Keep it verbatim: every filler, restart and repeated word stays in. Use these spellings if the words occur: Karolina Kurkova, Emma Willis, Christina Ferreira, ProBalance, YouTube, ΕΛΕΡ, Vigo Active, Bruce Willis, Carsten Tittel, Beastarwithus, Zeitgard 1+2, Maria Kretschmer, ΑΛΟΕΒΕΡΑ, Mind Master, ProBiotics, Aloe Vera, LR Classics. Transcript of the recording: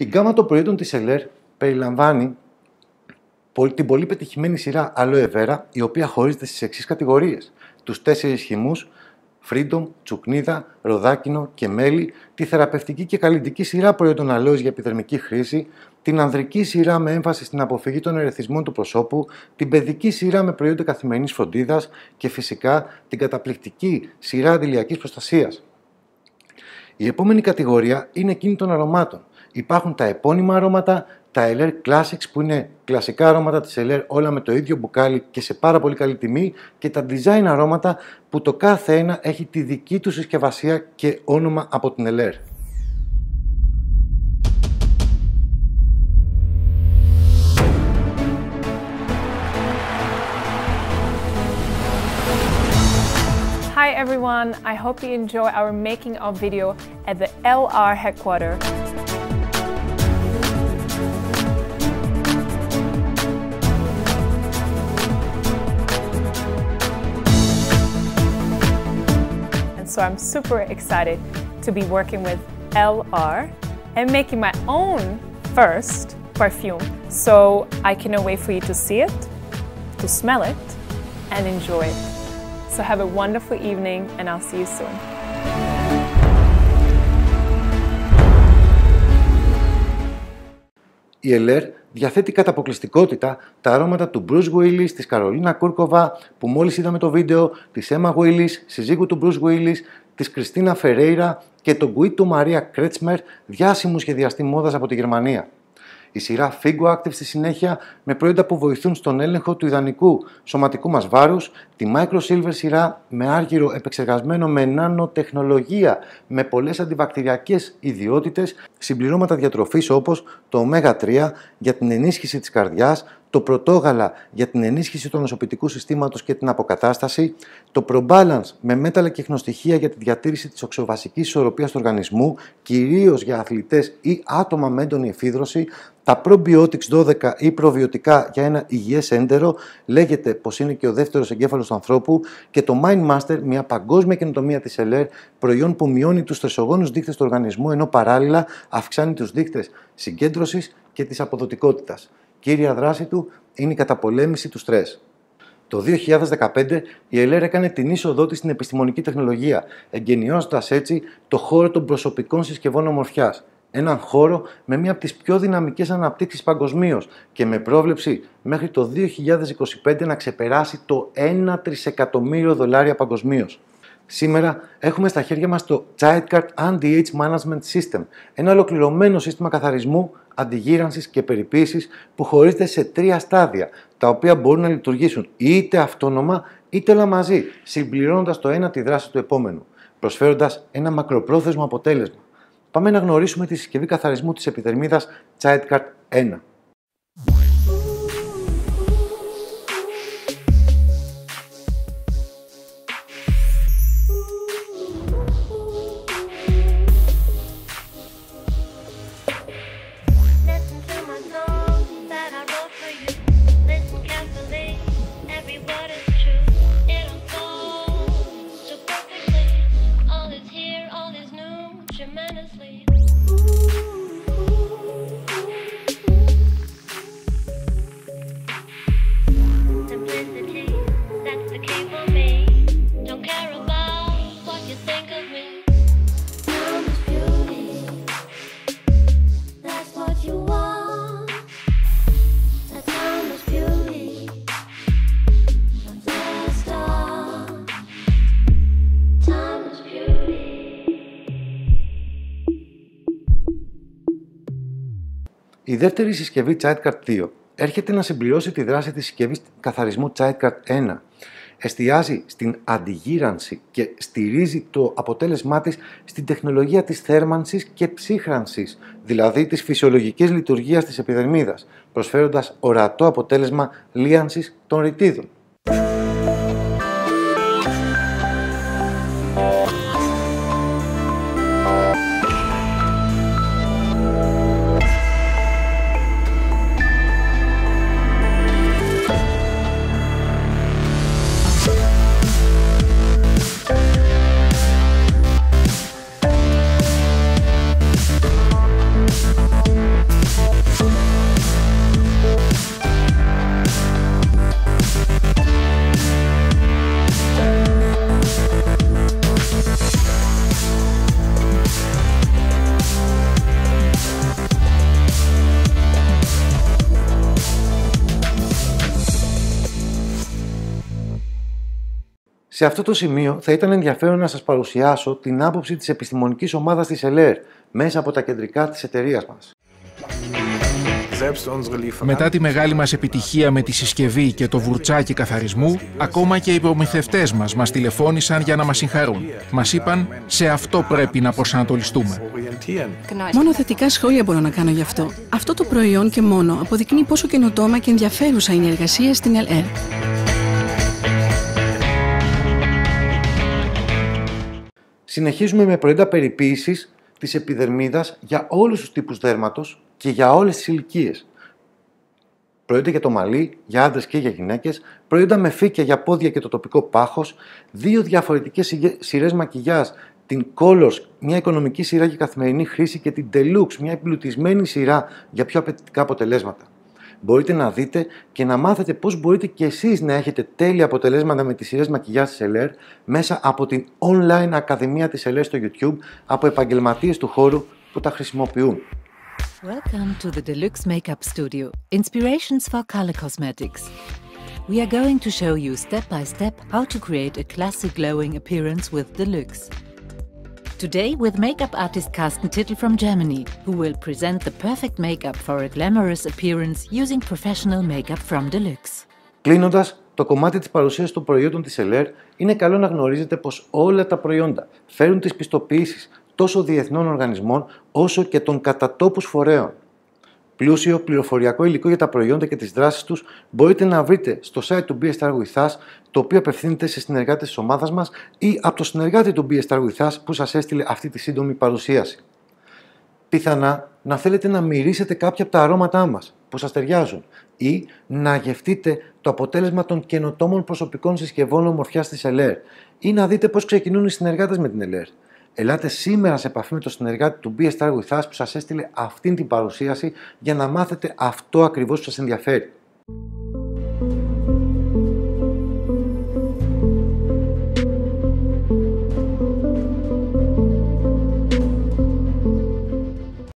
Η γκάμα των προϊόντων της ΕΛΕΡ περιλαμβάνει την πολύ πετυχημένη σειρά ΑΛΟΕΒΕΡΑ, η οποία χωρίζεται στις εξής κατηγορίες: τους τέσσερις χυμούς, Freedom, τσουκνίδα, ροδάκινο και μέλι, τη θεραπευτική και καλλυντική σειρά προϊόντων αλόης για επιδερμική χρήση, την ανδρική σειρά με έμφαση στην αποφυγή των ερεθισμών του προσώπου, την παιδική σειρά με προϊόντα καθημερινής φροντίδας και φυσικά την καταπληκτική σειρά δηλιακής προστασίας. Η επόμενη κατηγορία είναι εκείνη των αρωμάτων. Υπάρχουν τα επώνυμα αρώματα, τα ελ αρ Classics που είναι κλασικά αρώματα της ελ αρ, όλα με το ίδιο μπουκάλι και σε πάρα πολύ καλή τιμή, και τα design αρώματα που το κάθε ένα έχει τη δική του συσκευασία και όνομα από την ελ αρ. Hi everyone, I hope you enjoy our making of video at the ελ αρ headquarters. So I'm super excited to be working with ελ αρ and making my own first perfume. So I cannot wait for you to see it, to smell it, and enjoy it. So have a wonderful evening and I'll see you soon. Η ελ αρ διαθέτει κατά αποκλειστικότητα τα αρώματα του Bruce Willis, της Karolina Kurkova που μόλις είδαμε το βίντεο, της Emma Willis, συζύγου του Bruce Willis, της Christina Ferreira και τον γκουί του Maria Kretschmer, διάσημου σχεδιαστή μόδας από τη Γερμανία. Η σειρά Vigo Active στη συνέχεια με προϊόντα που βοηθούν στον έλεγχο του ιδανικού σωματικού μας βάρους, τη Micro Silver σειρά με άργυρο επεξεργασμένο με νανοτεχνολογία με πολλές αντιβακτηριακές ιδιότητες, συμπληρώματα διατροφής όπως το ωμέγα τρία για την ενίσχυση της καρδιάς, το πρωτόγαλα για την ενίσχυση του νοσοποιητικού συστήματος και την αποκατάσταση, το ProBalance με μέταλλα και εχνοστοιχεία για τη διατήρηση της οξοβασικής ισορροπίας του οργανισμού, κυρίως για αθλητές ή άτομα με έντονη εφίδρωση, τα ProBiotics δώδεκα ή προβιωτικά για ένα υγιές έντερο, λέγεται πως είναι και ο δεύτερος εγκέφαλος του ανθρώπου, και το Mind Master, μια παγκόσμια καινοτομία της ελ αρ, προϊόν που μειώνει τους στρεσογόνους δείκτες του οργανισμού ενώ παράλληλα αυξάνει τους δείκτες συγκέντρωσης και της αποδοτικότητας. Κύρια δράση του είναι η καταπολέμηση του στρες. Το δύο χιλιάδες δεκαπέντε η ελ αρ έκανε την είσοδό της στην επιστημονική τεχνολογία, εγκαινιώντας έτσι το χώρο των προσωπικών συσκευών ομορφιάς. Έναν χώρο με μία από τις πιο δυναμικές αναπτύξεις παγκοσμίως και με πρόβλεψη μέχρι το δύο χιλιάδες είκοσι πέντε να ξεπεράσει το ένα τρισεκατομμύριο δολάρια παγκοσμίως. Σήμερα έχουμε στα χέρια μας το Zeitgard Anti-Age Management System, ένα ολοκληρωμένο σύστημα καθαρισμού, αντιγύρανσης και περιποίησης που χωρίζεται σε τρία στάδια, τα οποία μπορούν να λειτουργήσουν είτε αυτόνομα είτε όλα μαζί, συμπληρώνοντας το ένα τη δράση του επόμενου, προσφέροντας ένα μακροπρόθεσμο αποτέλεσμα. Πάμε να γνωρίσουμε τη συσκευή καθαρισμού της επιδερμίδας Zeitgard ένα. Η δεύτερη συσκευή Zeitgard δύο έρχεται να συμπληρώσει τη δράση της συσκευής καθαρισμού Zeitgard ένα. Εστιάζει στην αντιγύρανση και στηρίζει το αποτέλεσμά της στην τεχνολογία της θέρμανσης και ψύχρανσης, δηλαδή της φυσιολογικής λειτουργίας της επιδερμίδας, προσφέροντας ορατό αποτέλεσμα λίανσης των ρητίδων. We'll be right back. Σε αυτό το σημείο θα ήταν ενδιαφέρον να σας παρουσιάσω την άποψη της επιστημονικής ομάδας της ΕΛΕΡ μέσα από τα κεντρικά της εταιρείας μας. Μετά τη μεγάλη μας επιτυχία με τη συσκευή και το βουρτσάκι καθαρισμού, ακόμα και οι προμηθευτές μας μας τηλεφώνησαν για να μας συγχαρούν. Μας είπαν, σε αυτό πρέπει να προσανατολιστούμε. Μόνο θετικά σχόλια μπορώ να κάνω γι' αυτό. Αυτό το προϊόν και μόνο αποδεικνύει πόσο καινοτόμα και ενδιαφέρουσα είναι η εργασία στην ΕΛΕΡ. Συνεχίζουμε με προϊόντα περιποίησης της επιδερμίδας για όλους τους τύπους δέρματος και για όλες τις ηλικίες. Προϊόντα για το μαλλί, για άντρες και για γυναίκες, προϊόντα με φύκια για πόδια και το τοπικό πάχος, δύο διαφορετικές σειρές μακιγιάζ, την Colors, μια οικονομική σειρά για καθημερινή χρήση και την Deluxe, μια εμπλουτισμένη σειρά για πιο απαιτητικά αποτελέσματα. Μπορείτε να δείτε και να μάθετε πώς μπορείτε και εσείς να έχετε τέλεια αποτελέσματα με τις σειρές μακιγιάζ της ΕΛΕΡ μέσα από την online Ακαδημία της ΕΛΕΡ στο YouTube από επαγγελματίες του χώρου που τα χρησιμοποιούν. Welcome to the Deluxe Makeup Studio, inspirations for color cosmetics. We are going to show you step by step how to create a classic glowing appearance with Deluxe. Today with makeup artist Carsten Tittel from Germany, who will present the perfect makeup for a glamorous appearance using professional makeup from Deluxe. Κλείνοντας το κομμάτι της παρουσίας των προϊόντων της ΕΛΕΡ, είναι καλό να γνωρίζετε πως όλα τα προϊόντα φέρουν τις πιστοποιήσεις τόσο διεθνών οργανισμών όσο και των κατατόπους φορέων. Πλούσιο πληροφοριακό υλικό για τα προϊόντα και τις δράσεις τους μπορείτε να βρείτε στο site του Be a Star With Us, το οποίο απευθύνεται σε συνεργάτες της ομάδας μας ή από το συνεργάτη του Be a Star With Us που σας έστειλε αυτή τη σύντομη παρουσίαση. Πιθανά να θέλετε να μυρίσετε κάποια από τα αρώματά μας που σας ταιριάζουν ή να γευτείτε το αποτέλεσμα των καινοτόμων προσωπικών συσκευών ομορφιάς της ΕΛΕΡ ή να δείτε πώς ξεκινούν οι συνεργάτες με την ΕΛΕΡ. Ελάτε σήμερα σε επαφή με τον συνεργάτη του Be a Star With Us που σας έστειλε αυτήν την παρουσίαση για να μάθετε αυτό ακριβώς που σας ενδιαφέρει.